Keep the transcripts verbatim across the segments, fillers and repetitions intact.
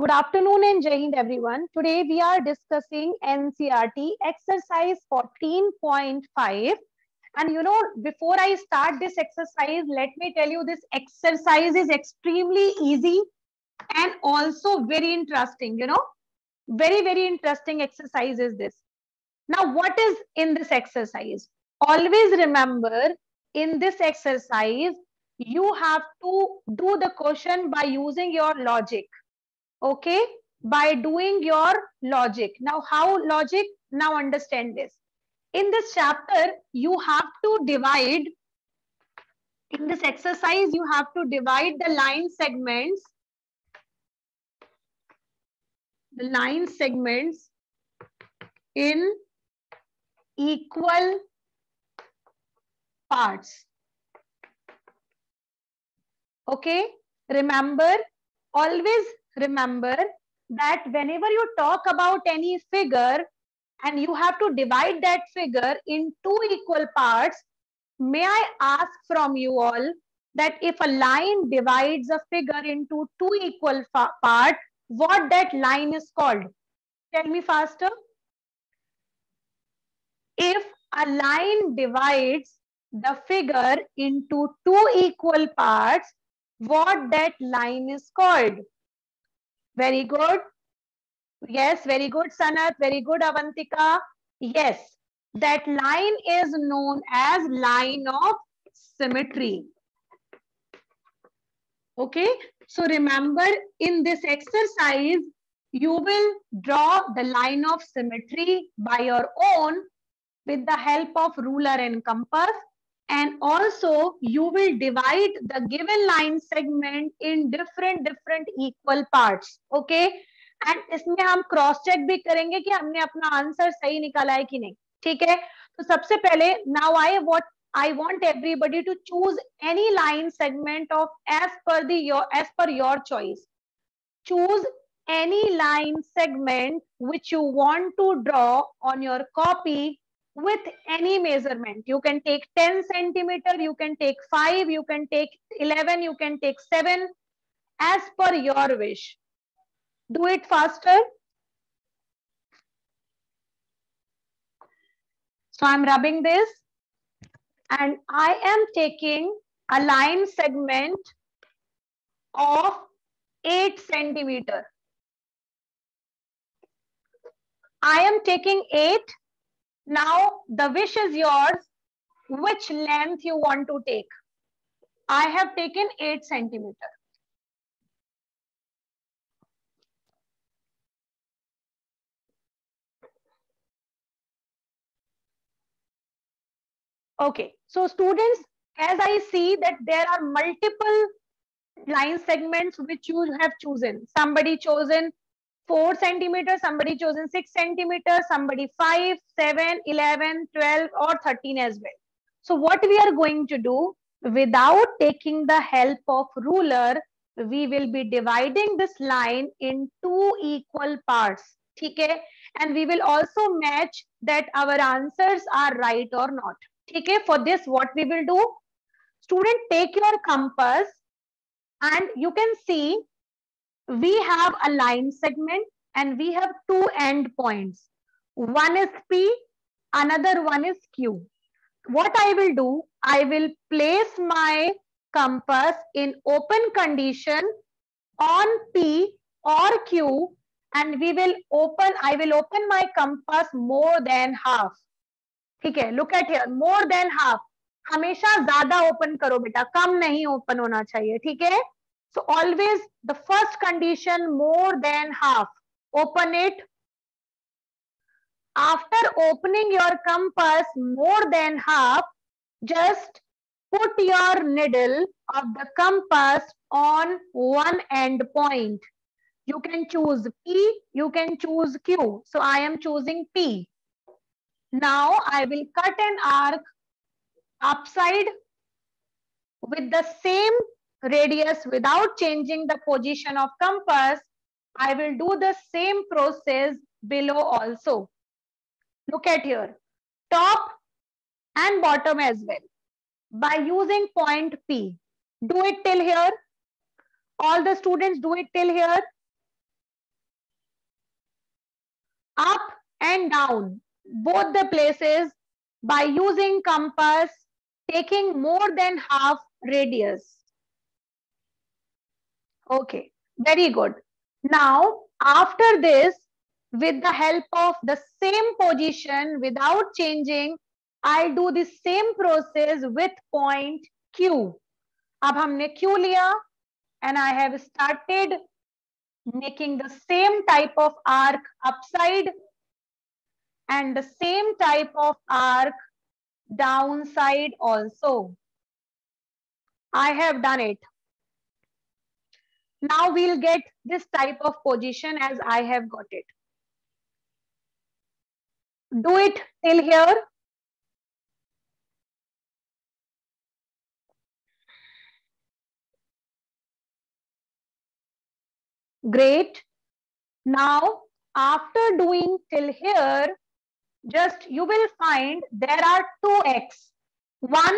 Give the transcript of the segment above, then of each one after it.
Good afternoon and Jai Hind everyone. Today we are discussing N C R T exercise fourteen point five. And you know, before I start this exercise, let me tell you this exercise is extremely easy and also very interesting, you know, very, very interesting exercise is this. Now, what is in this exercise? Always remember, in this exercise, you have to do the question by using your logic. Okay, by doing your logic. Now, how logic? Now, understand this. In this chapter, you have to divide, in this exercise, you have to divide the line segments, the line segments in equal parts. Okay, remember, always remember that whenever you talk about any figure and you have to divide that figure in two equal parts, may I ask from you all that if a line divides a figure into two equal parts, what that line is called? Tell me faster. If a line divides the figure into two equal parts, what that line is called? Very good. Yes, very good, Sanat. Very good, Avantika. Yes, that line is known as line of symmetry. Okay, so remember, in this exercise, you will draw the line of symmetry by your own with the help of ruler and compass. And also, you will divide the given line segment in different different equal parts. Okay, and इसमें हम cross check भी करेंगे कि हमने अपना answer सही निकाला है कि नहीं. ठीक है, तो सबसे पहले now I what I want everybody to choose any line segment of as per the your as per your choice. Choose any line segment which you want to draw on your copy with any measurement. You can take ten centimeter, you can take five, you can take eleven, you can take seven, as per your wish. Do it faster. So I'm rubbing this and I am taking a line segment of eight centimeter. I am taking eight. Now, the wish is yours, which length you want to take. I have taken eight centimeters. Okay, so students, as I see that there are multiple line segments which you have chosen. Somebody chosen four centimeters, somebody chosen six centimeters, somebody five, seven, eleven, twelve or thirteen as well. So what we are going to do, without taking the help of ruler, we will be dividing this line in two equal parts. Okay? And we will also match that our answers are right or not. Okay? For this, what we will do? Student, take your compass and you can see we have a line segment and we have two end points. One is P, another one is Q. What I will do, I will place my compass in open condition on P or Q and we will open, I will open my compass more than half. Okay, look at here, more than half. हमेशा ज़्यादा open करो बेटा, कम नहीं open होना चाहिए, ठीक है? So always the first condition, more than half, open it. After opening your compass more than half, just put your needle of the compass on one end point. You can choose P, you can choose Q. So I am choosing P. Now I will cut an arc upside with the same radius without changing the position of compass. I will do the same process below also. Look at here, top and bottom as well, by using point P. Do it till here. All the students, do it till here. up and down, both the places, by using compass, taking more than half radius. Okay, very good. Now, after this, with the help of the same position, without changing, I'll do the same process with point Q. Ab humne Q liya, and I have started making the same type of arc upside and the same type of arc downside also. I have done it. Now we'll get this type of position as I have got it. Do it till here. Great. Now, after doing till here, just you will find there are two X, one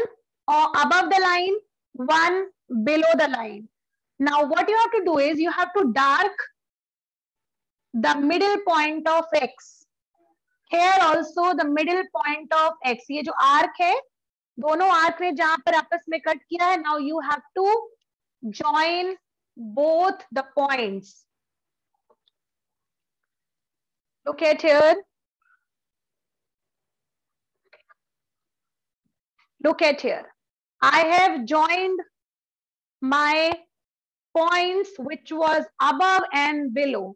or above the line, one below the line. Now, what you have to do is you have to dark the middle point of X. Here also the middle point of X. ये जो arc है, दोनों arc ने जहाँ पर आपस में cut किया है, now you have to join both the points. Look at here. Look at here. I have joined my points which was above and below.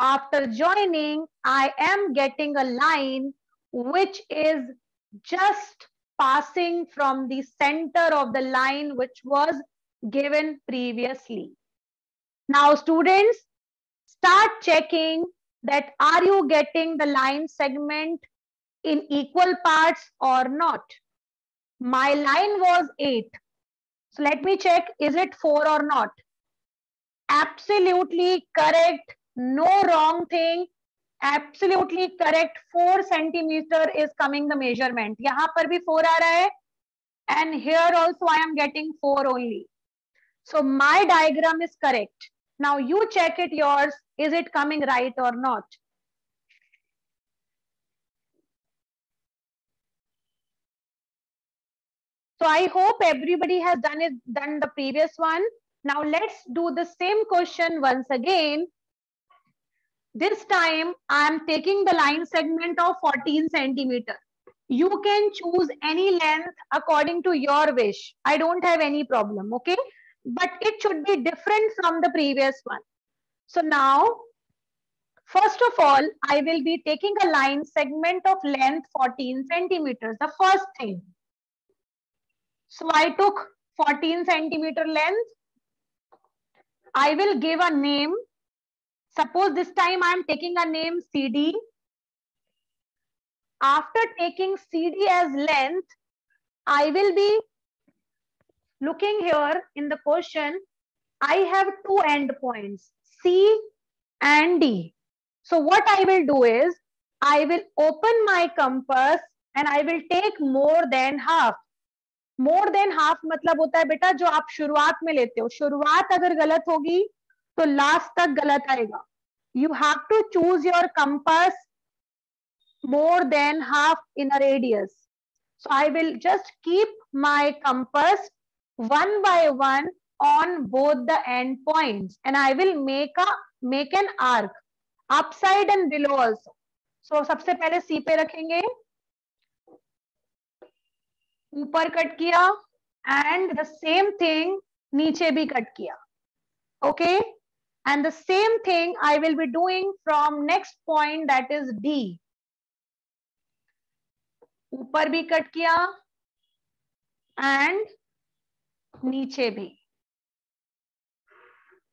After joining, I am getting a line which is just passing from the center of the line which was given previously. Now, students, start checking that are you getting the line segment in equal parts or not. My line was eight. So let me check, is it four or not? Absolutely correct. No wrong thing. Absolutely correct. four centimeter is coming the measurement. Yahan par bhi four aa raha hai. And here also I am getting four only. So my diagram is correct. Now you check it yours. Is it coming right or not? So I hope everybody has done it, done the previous one. Now let's do the same question once again. This time I am taking the line segment of fourteen centimeter. You can choose any length according to your wish. I don't have any problem, okay? But it should be different from the previous one. So now, first of all, I will be taking a line segment of length fourteen centimeters, the first thing. So I took fourteen centimeter length. I will give a name. Suppose this time I am taking a name C D. After taking C D as length, I will be looking here in the question. I have two end points, C and D. So what I will do is, I will open my compass and I will take more than half. More than half मतलब होता है बेटा जो आप शुरुआत में लेते हो. शुरुआत अगर गलत होगी तो लास्ट तक गलत आएगा. You have to choose your compass more than half in a radius. So I will just keep my compass one by one on both the end points, and I will make a make an arc upside and below also. So सबसे पहले C पे रखेंगे, ऊपर cut किया, and the same thing नीचे भी cut किया, okay? And the same thing I will be doing from next point, that is D. ऊपर भी कट किया and नीचे भी.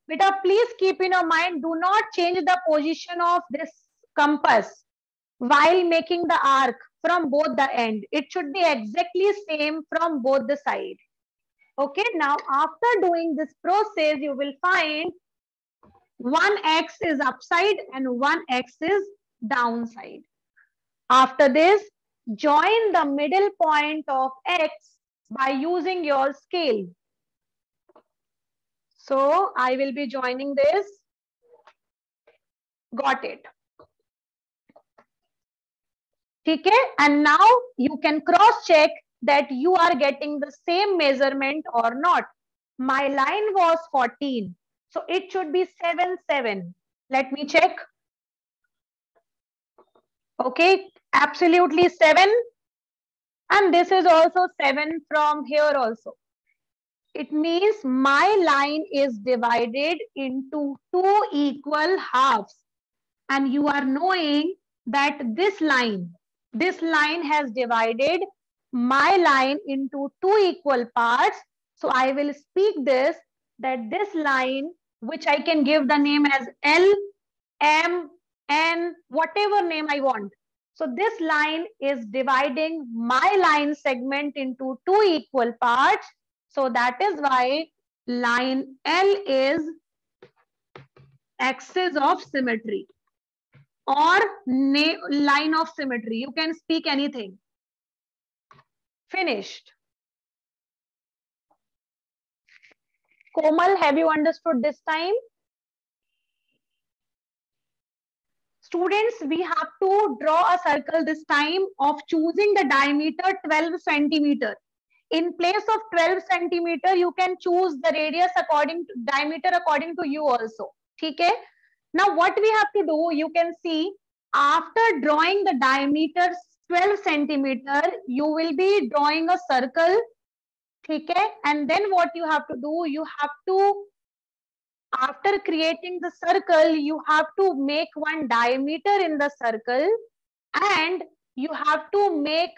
Beta, please keep in your mind, do not change the position of this compass while making the arc from both the end. It should be exactly same from both the side. Okay, now after doing this process, you will find one X is upside and one X is downside. After this, join the middle point of X by using your scale. So I will be joining this. Got it. ठीक है. And now you can cross check that you are getting the same measurement or not. My line was fourteen, so it should be seven seven. Let me check. Okay, absolutely seven, and this is also seven from here also. It means my line is divided into two equal halves, and you are knowing that this line, this line has divided my line into two equal parts. So I will speak this, that this line, which I can give the name as L, M, N, whatever name I want. So this line is dividing my line segment into two equal parts. So that is why line L is axis of symmetry or line of symmetry. You can speak anything. Finished. Komal, have you understood this time? Students, we have to draw a circle this time of choosing the diameter twelve centimeter. In place of twelve centimeter, you can choose the radius according to diameter according to you also. Okay? Now what we have to do, you can see after drawing the diameter twelve centimeter, you will be drawing a circle. Okay? And then what you have to do, you have to, after creating the circle, you have to make one diameter in the circle, and you have to make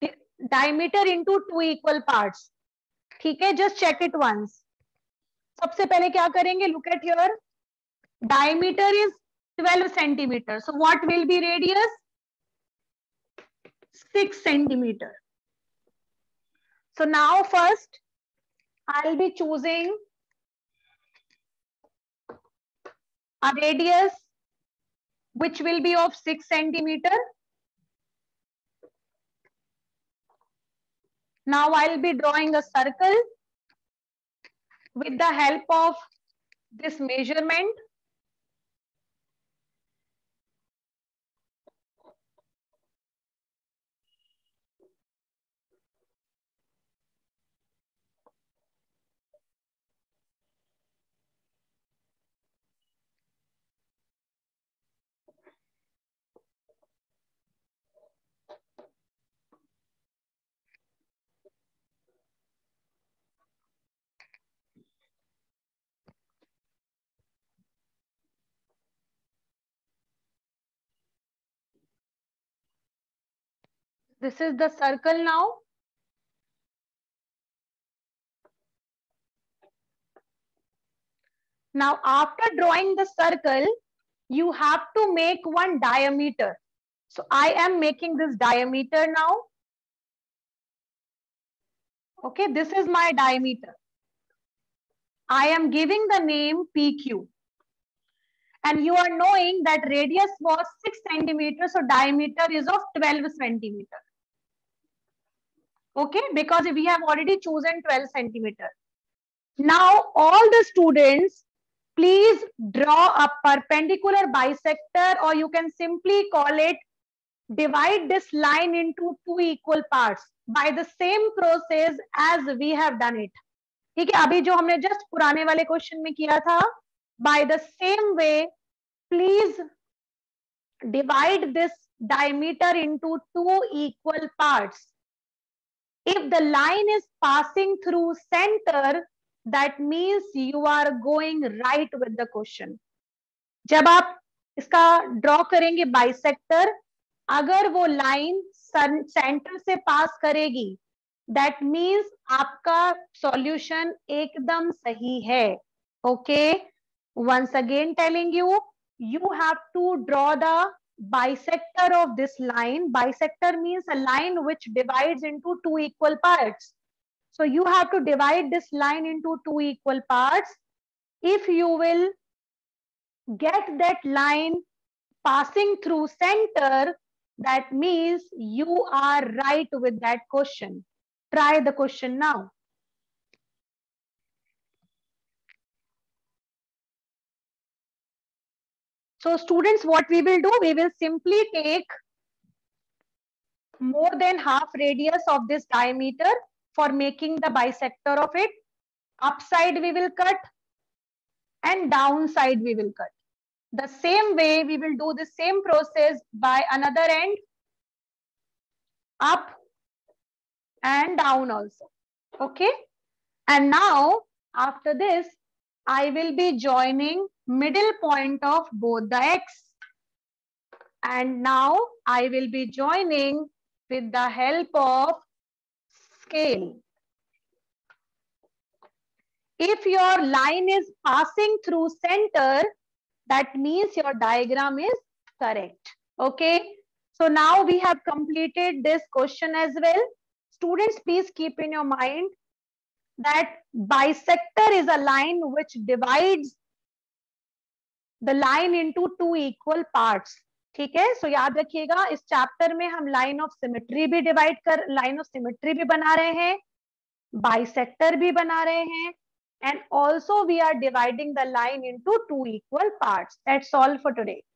the diameter into two equal parts. Okay? Just check it once. Sabse pehle kya karenge? Look at here. Diameter is twelve centimeter. So what will be radius? six centimeter. So now first I'll be choosing a radius which will be of six centimeter. Now I'll be drawing a circle with the help of this measurement. This is the circle now. Now after drawing the circle, you have to make one diameter. So I am making this diameter now. Okay, this is my diameter. I am giving the name P Q. And you are knowing that radius was six centimeters, so diameter is of twelve centimeter. Okay, because we have already chosen twelve centimeter. Now all the students, please draw a perpendicular bisector, or you can simply call it, divide this line into two equal parts by the same process as we have done it. ठीक है, अभी जो हमने just पुराने वाले question में किया था, by the same way, please divide this diameter into two equal parts. If the line is passing through center, that means you are going right with the question. जब आप इसका draw करेंगे bisector, अगर वो line center से pass करेगी, that means आपका solution एकदम सही है. Okay? Once again telling you, you have to draw the bisector of this line. Bisector means a line which divides into two equal parts. So you have to divide this line into two equal parts. If you will get that line passing through center, that means you are right with that question. Try the question now. So students, what we will do, we will simply take more than half radius of this diameter for making the bisector of it. Upside we will cut and downside we will cut. The same way we will do the same process by another end, up and down also. Okay. And now after this, I will be joining middle point of both the x. And now I will be joining with the help of scale. If your line is passing through center, that means your diagram is correct. Okay. So now we have completed this question as well. Students, please keep in your mind that bisector is a line which divides the line into two equal parts. ठीक है, so याद रखिएगा, इस chapter में हम line of symmetry भी divide कर line of symmetry भी बना रहे हैं, बाइसेक्टर भी बना रहे हैं, and also we are dividing the line into two equal parts. That's all for today.